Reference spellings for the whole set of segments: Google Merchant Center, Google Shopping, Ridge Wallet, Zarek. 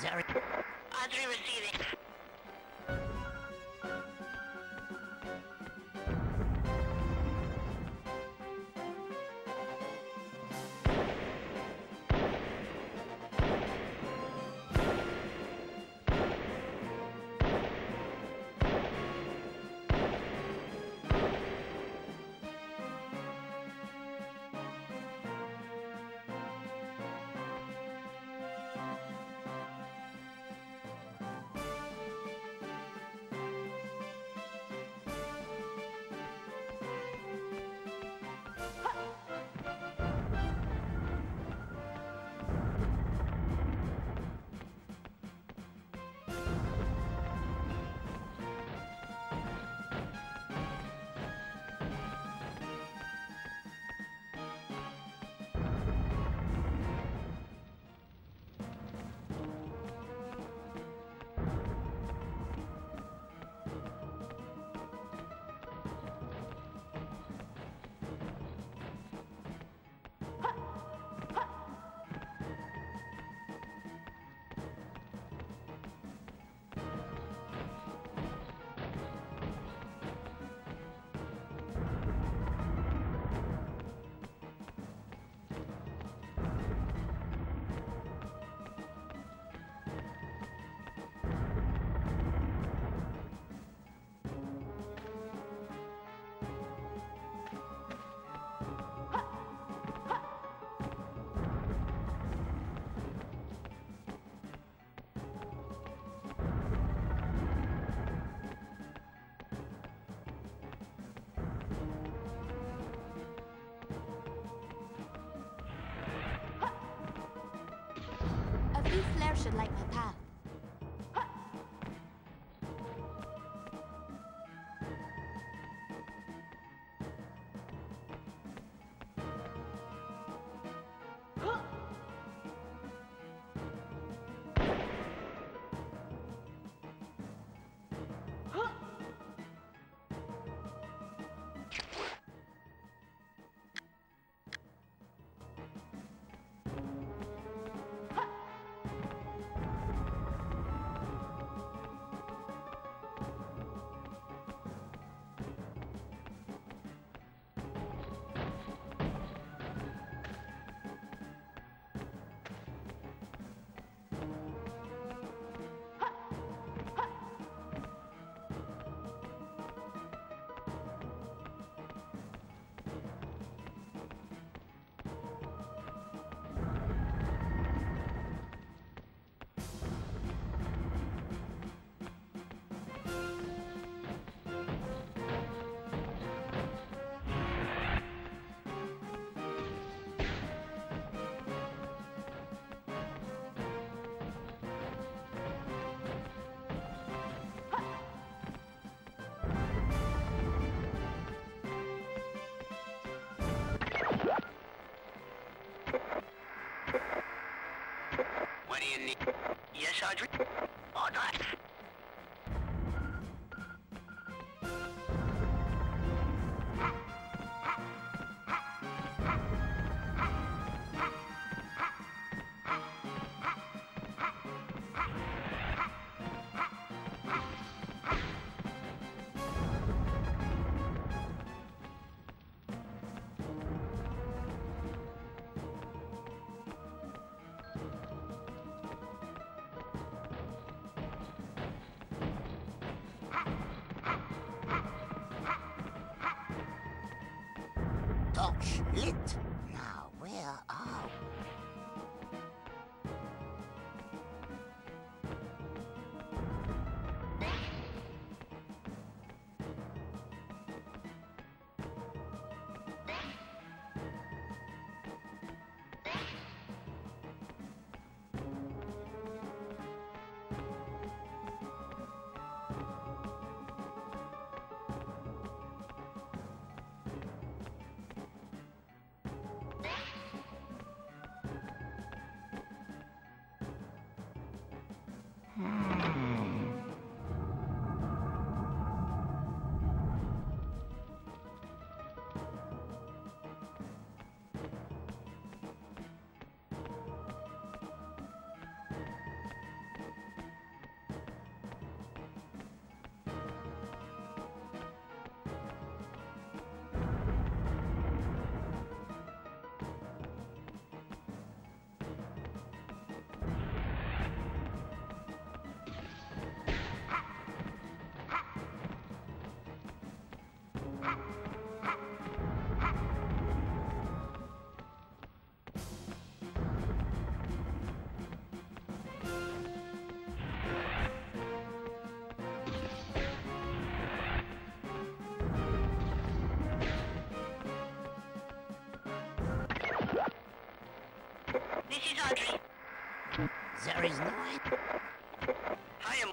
Zarek. Audrey receiving. Should like my path. Yes, Audrey. All right. Lit. Now, where are we? Sorry. There is no way. I am...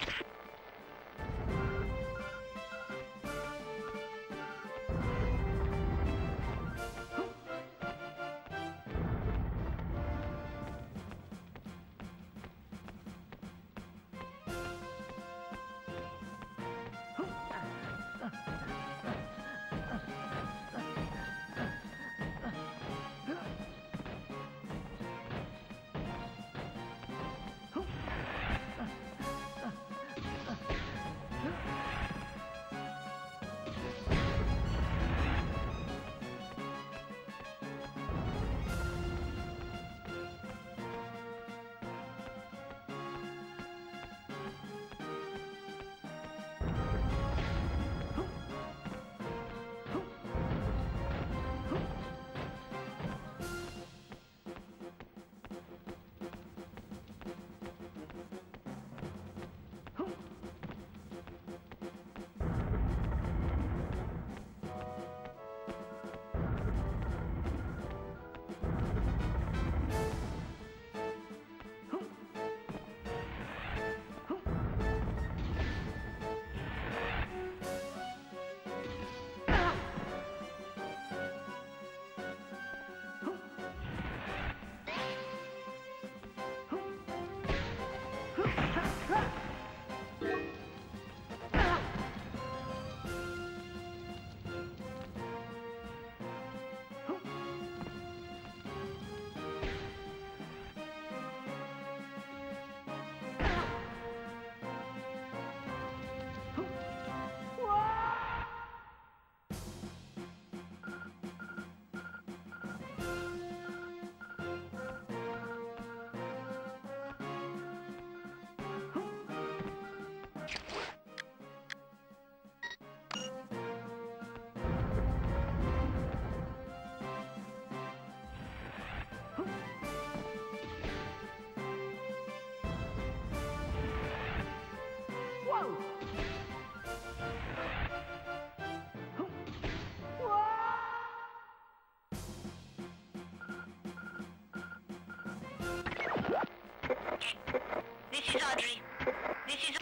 This is Audrey. This is...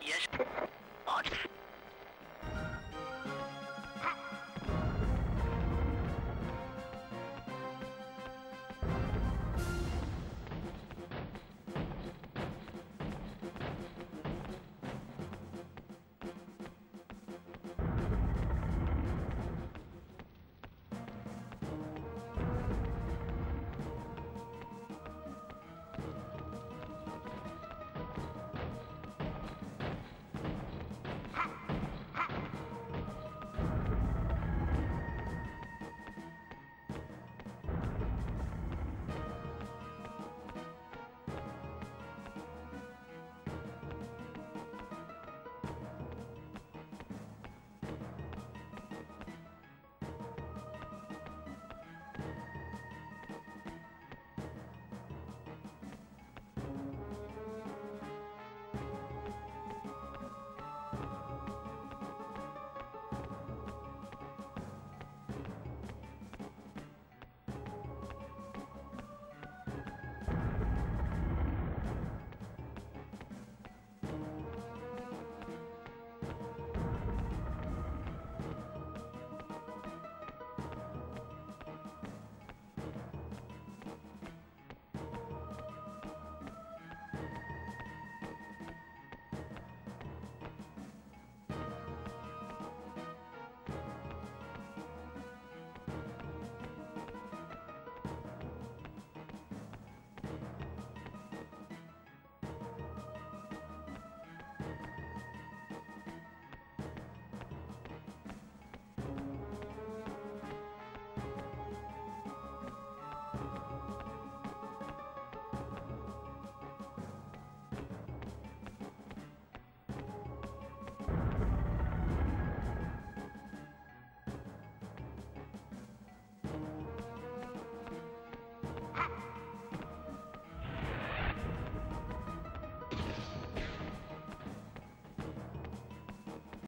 Yes. What?